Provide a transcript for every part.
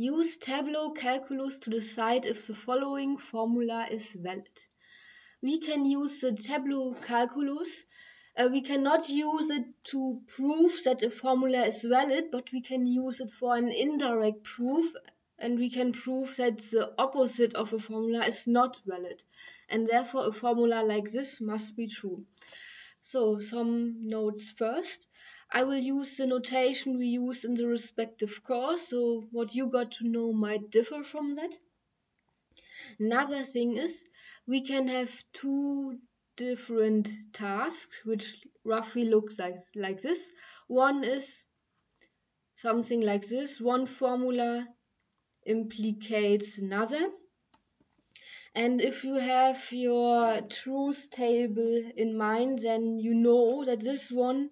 Use Tableau Calculus to decide if the following formula is valid. We can use the Tableau Calculus. We cannot use it to prove that a formula is valid, but we can use it for an indirect proof, and we can prove that the opposite of a formula is not valid, and therefore a formula like this must be true. So, some notes first. I will use the notation we used in the respective course, so what you got to know might differ from that. Another thing is, we can have two different tasks which roughly looks like this. One is something like this: one formula implicates another, and if you have your truth table in mind, then you know that this one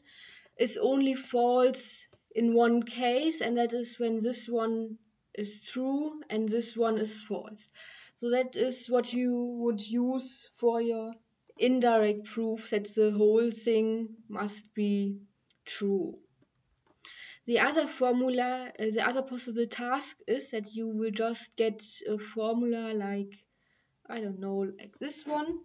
is only false in one case, and that is when this one is true and this one is false. So that is what you would use for your indirect proof that the whole thing must be true. The other possible task is that you will just get a formula like, I don't know, like this one.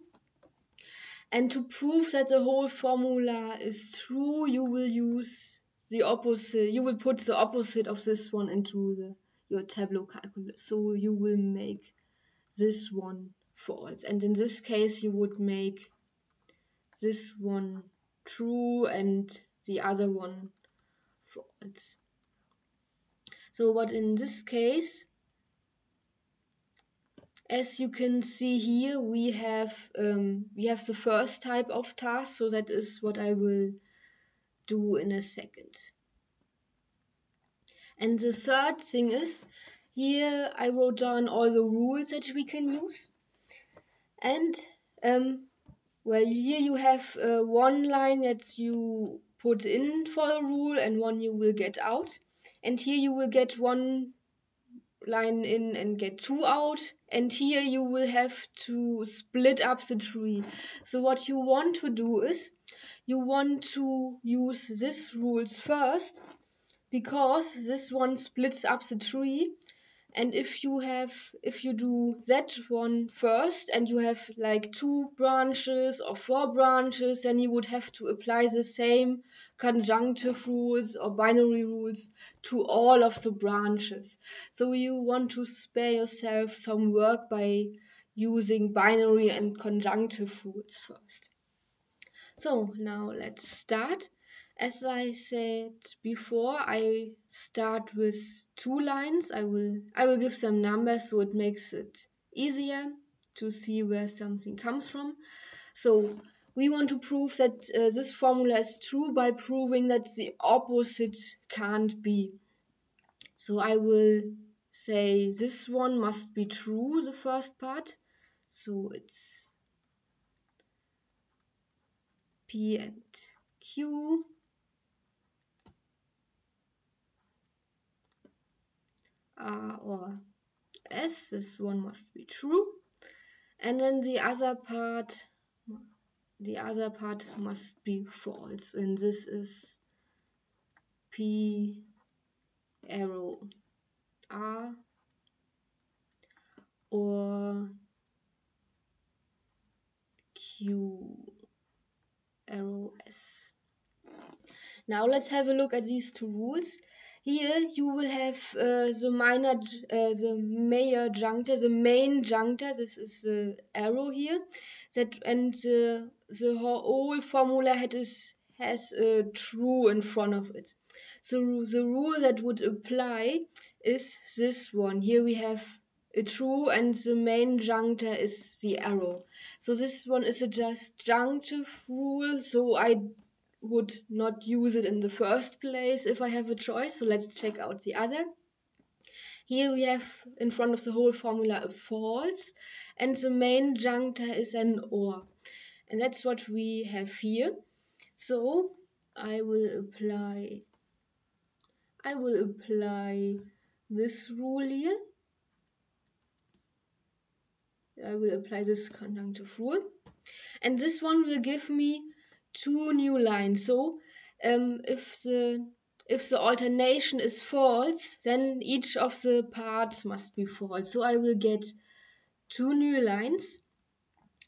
And to prove that the whole formula is true, you will use the opposite. You will put the opposite of this one into your Tableau Calculus. So you will make this one false, and in this case you would make this one true and the other one false. So what in this case, as you can see here, we have the first type of task, so that is what I will do in a second. And the third thing is, here I wrote down all the rules that we can use. And, well, here you have one line that you put in for a rule and one you will get out. And here you will get one line in and get two out. And here you will have to split up the tree. So what you want to do is, you want to use these rules first, because this one splits up the tree. And if you do that one first and you have like two branches or four branches, then you would have to apply the same conjunctive rules or binary rules to all of the branches. So you want to spare yourself some work by using binary and conjunctive rules first. So now let's start. As I said before, I start with two lines. I will give some numbers so it makes it easier to see where something comes from. So we want to prove that this formula is true by proving that the opposite can't be. So I will say this one must be true, the first part. So it's P and Q R or S, this one must be true, and then the other part must be false, and this is P arrow R or Q arrow S. Now let's have a look at these two rules. Here you will have the main juncture, this is the arrow here, and the whole formula has a true in front of it. So the rule that would apply is this one. Here we have a true and the main juncture is the arrow. So this one is a disjunctive rule, so I would not use it in the first place if I have a choice. So let's check out the other. Here we have in front of the whole formula a false, and the main juncture is an or. And that's what we have here. So I will apply this rule here. I will apply this conjunctive rule. And this one will give me two new lines. So if the if the alternation is false, then each of the parts must be false. So I will get two new lines.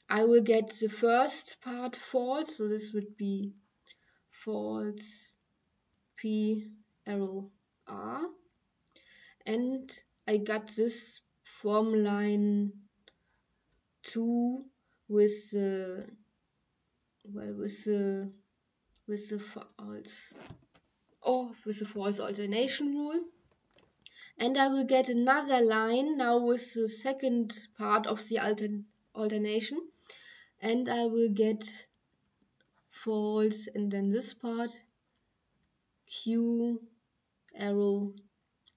I will get the first part false, so this would be false P arrow R. And I got this from line 2 with the, well, with the false, or with the false alternation rule. And I will get another line now with the second part of the alternation. And I will get false, and then this part, Q arrow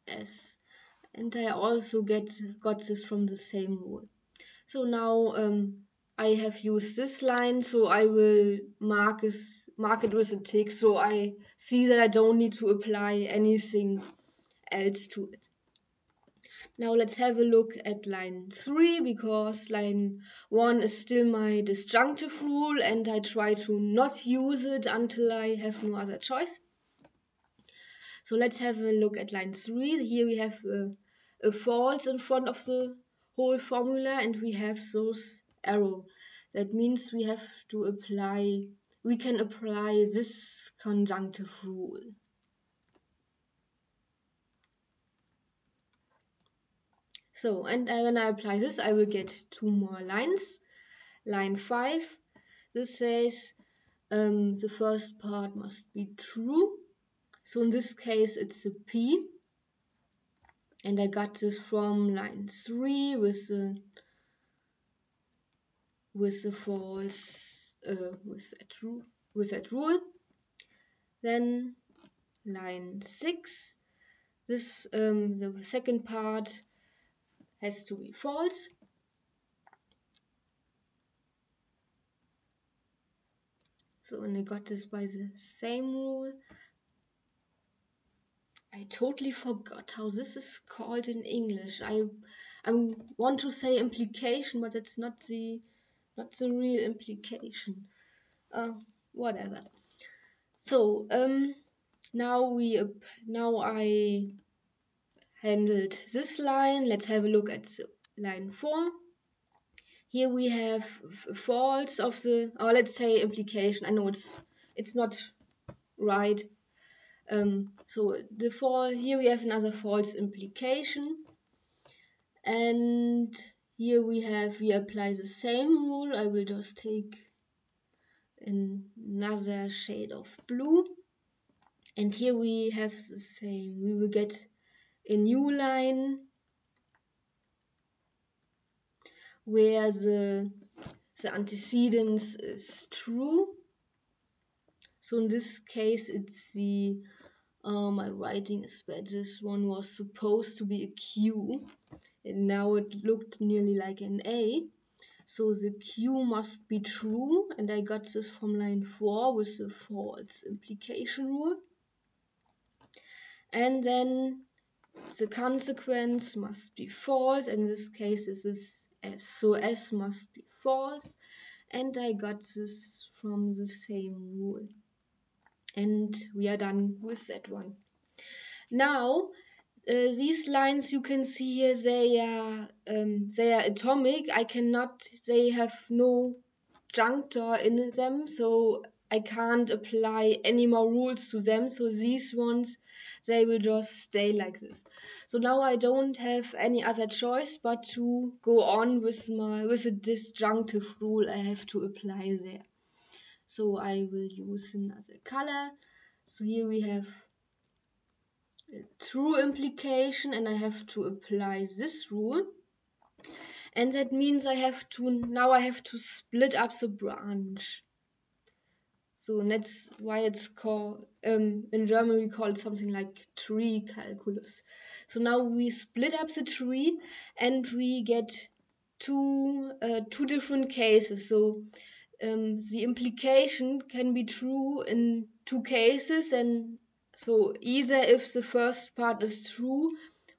S. And I also got this from the same rule. So now I have used this line, so I will mark it with a tick, so I see that I don't need to apply anything else to it. Now let's have a look at line 3, because line 1 is still my disjunctive rule, and I try to not use it until I have no other choice. So let's have a look at line 3. Here we have a false in front of the whole formula, and we have those arrows. That means we have to apply, we can apply this conjunctive rule. So, and when I apply this, I will get two more lines. Line 5, this says the first part must be true. So in this case, it's a P. And I got this from line 3 with the false, with that rule. Then line 6, this the second part has to be false. So, and I got this by the same rule. I totally forgot how this is called in English. I want to say implication, but it's not the real implication. Whatever. So now I handled this line. Let's have a look at line 4. Here we have false of the, or let's say implication. I know it's not right. So the here we have another false implication, and here we apply the same rule. I will just take another shade of blue, and here we have the same. We will get a new line where the antecedence is true. So in this case, it's the, my writing is bad, this one was supposed to be a Q, and now it looked nearly like an A. So the Q must be true, and I got this from line 4 with the false implication rule. And then the consequence must be false, and in this case this is S, so S must be false, and I got this from the same rule. And we are done with that one. Now these lines you can see here, they are atomic. They have no junctor in them, so I can't apply any more rules to them, so these ones, they will just stay like this. So now I don't have any other choice but to go on with a disjunctive rule I have to apply there. So I will use another color. So here we have a true implication, and I have to apply this rule. And that means I have to split up the branch. So that's why it's called, in German we call it something like tree calculus. So now we split up the tree, and we get two different cases. So the implication can be true in two cases, and so either if the first part is true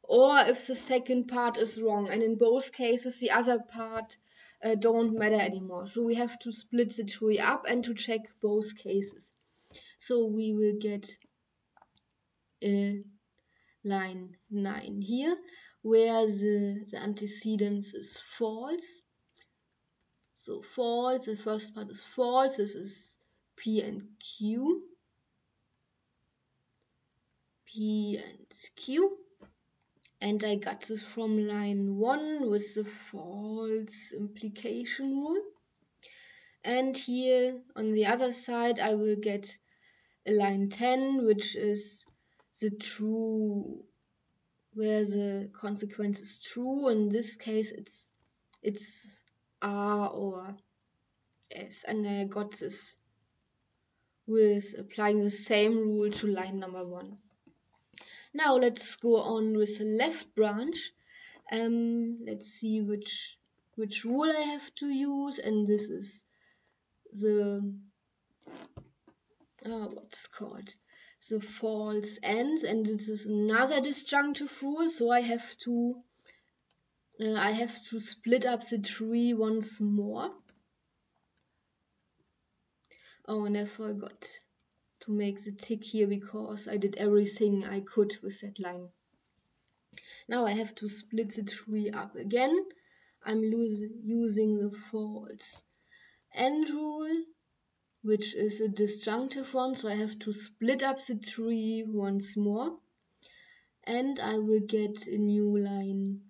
or if the second part is wrong. And in both cases the other part don't matter anymore. So we have to split the tree up and to check both cases. So we will get line 9 here, where the antecedent is false. So false, the first part is false, this is P and Q. P and Q. And I got this from line 1 with the false implication rule. And here on the other side I will get a line 10, which is the true, where the consequence is true. In this case it's R or S. And I got this with applying the same rule to line number 1. Now let's go on with the left branch. Let's see which rule I have to use, and this is the what's called the false ends, and this is another disjunctive rule. So I have to split up the tree once more. Oh, and I forgot to make the tick here because I did everything I could with that line. Now I have to split the tree up again. I'm using the false end rule, which is a disjunctive one, so I have to split up the tree once more. And I will get a new line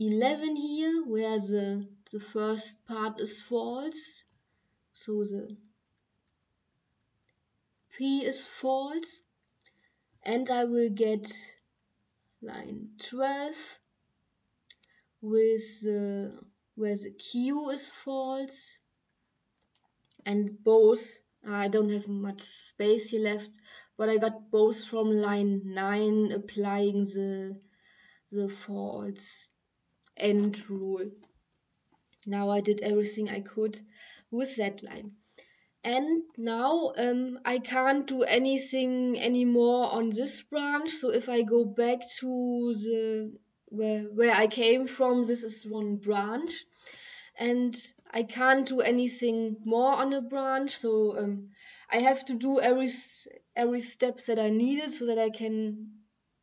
11 here, where the first part is false, so the P is false, and I will get line 12 with where the Q is false, and both, I don't have much space here left, but I got both from line 9 applying the false end rule. Now I did everything I could with that line. And now I can't do anything anymore on this branch. So if I go back to the where I came from, this is one branch, and I can't do anything more on a branch. So I have to do every step that I needed so that I can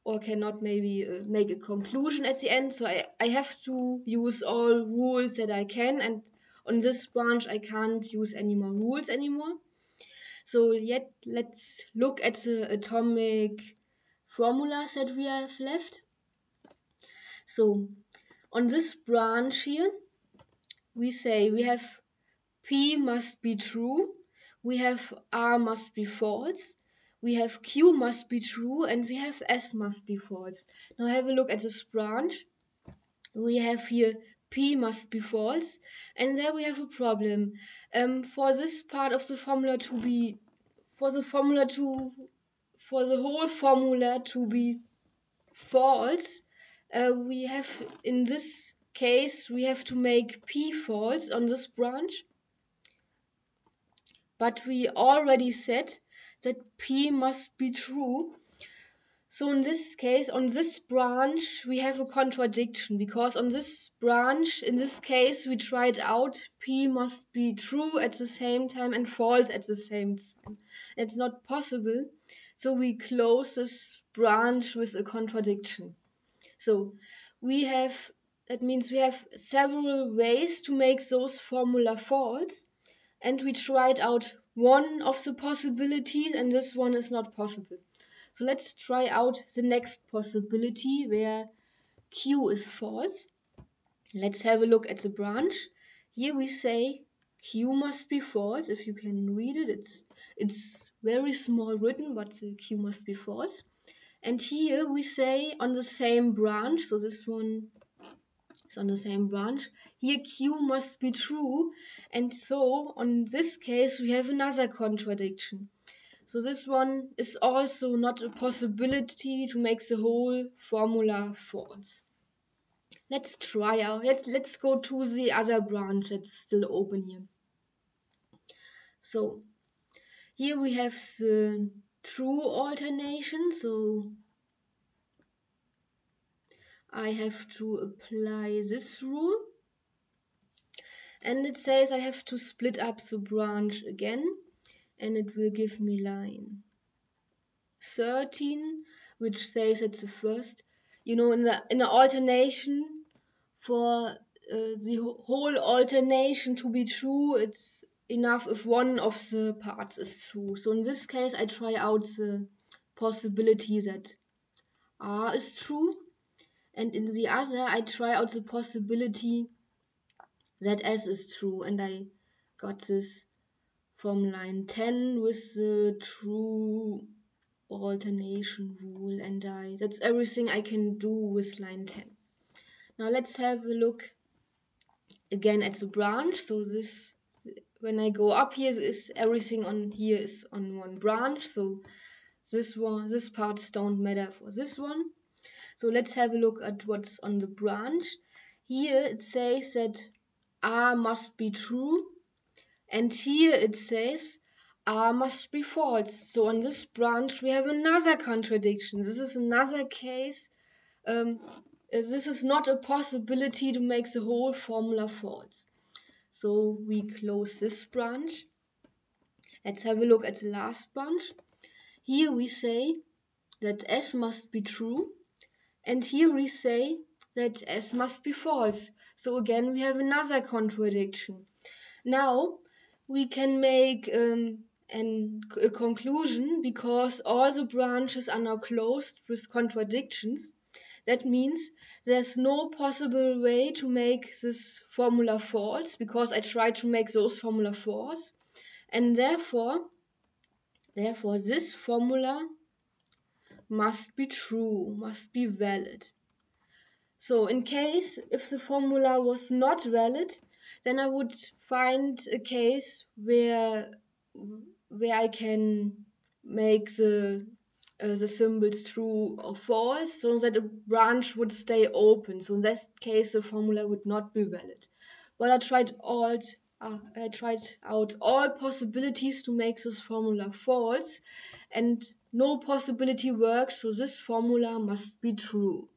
or cannot maybe make a conclusion at the end. So I have to use all rules that I can, and on this branch I can't use any more rules anymore. So yet let's look at the atomic formulas that we have left. So on this branch here we say we have P must be true, we have R must be false, we have Q must be true, and we have S must be false. Now have a look at this branch. We have here P must be false, and there we have a problem. For this part of the formula to be, for the whole formula to be false, we have, in this case, we have to make P false on this branch. But we already said that P must be true. So in this case, on this branch, we have a contradiction, because on this branch, in this case, we tried out P must be true at the same time and false at the same time. It's not possible. So we close this branch with a contradiction. So we have, that means we have several ways to make those formula false, and we tried out one of the possibilities, and this one is not possible. So let's try out the next possibility where Q is false. Let's have a look at the branch. Here we say Q must be false. If you can read it, it's very small written, but the Q must be false. And here we say on the same branch, so this one is on the same branch, here Q must be true. And so on this case we have another contradiction. So this one is also not a possibility to make the whole formula false. Let's try out. Let's go to the other branch that's still open here. So here we have the true alternation. So I have to apply this rule. And it says I have to split up the branch again. And it will give me line 13, which says it's the first. You know, in the alternation, for the whole alternation to be true, it's enough if one of the parts is true. So in this case, I try out the possibility that R is true, and in the other, I try out the possibility that S is true, and I got this from line 10 with the true alternation rule, and that's everything I can do with line 10. Now let's have a look again at the branch. So this, when I go up here, is everything on here is on one branch. So this one, this parts don't matter for this one. So let's have a look at what's on the branch. Here it says that R must be true, and here it says R must be false. So on this branch we have another contradiction. This is another case. This is not a possibility to make the whole formula false. So we close this branch. Let's have a look at the last branch. Here we say that S must be true, and here we say that S must be false. So again we have another contradiction. Now we can make a conclusion, because all the branches are now closed with contradictions. That means there's no possible way to make this formula false, because I tried to make those formula false, and therefore this formula must be true, must be valid. So in case if the formula was not valid, then I would find a case where I can make the symbols true or false, so that a branch would stay open. So in that case, the formula would not be valid. But I tried out all possibilities to make this formula false, and no possibility works. So this formula must be true.